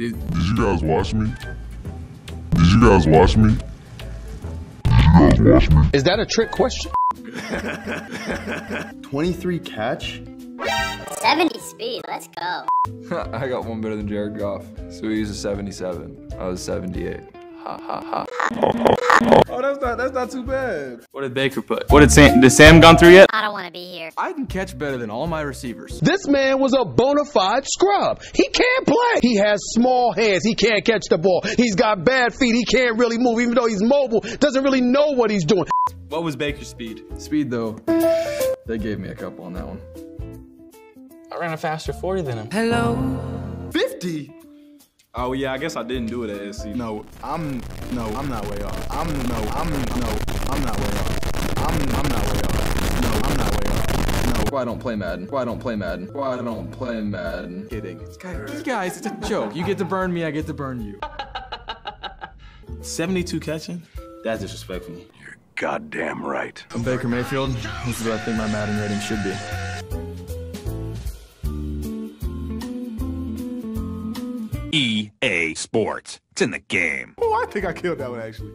Did you guys watch me? Did you guys watch me? Did you guys watch me? Is that a trick question? 23 catch? 70 speed, let's go. I got one better than Jared Goff. So he was a 77. I was 78. Ha ha ha. Oh, that's not too bad. What did Baker put? What did Sam? Did Sam gone through yet? I don't want to be here. I can catch better than all my receivers. This man was a bona fide scrub. He can't play. He has small hands. He can't catch the ball. He's got bad feet. He can't really move, even though he's mobile. Doesn't really know what he's doing. What was Baker's speed? Speed though, they gave me a couple on that one. I ran a faster 40 than him. Hello. 50. Oh yeah, I guess I didn't do it at SC. No, I'm not way off. Why I don't play Madden? Why I don't play Madden? Kidding. Guys, it's a joke. You get to burn me, I get to burn you. 72 catching? That's disrespectful. You're goddamn right. I'm Baker Mayfield. This is what I think my Madden rating should be. EA Sports. It's in the game. Oh, I think I killed that one, actually.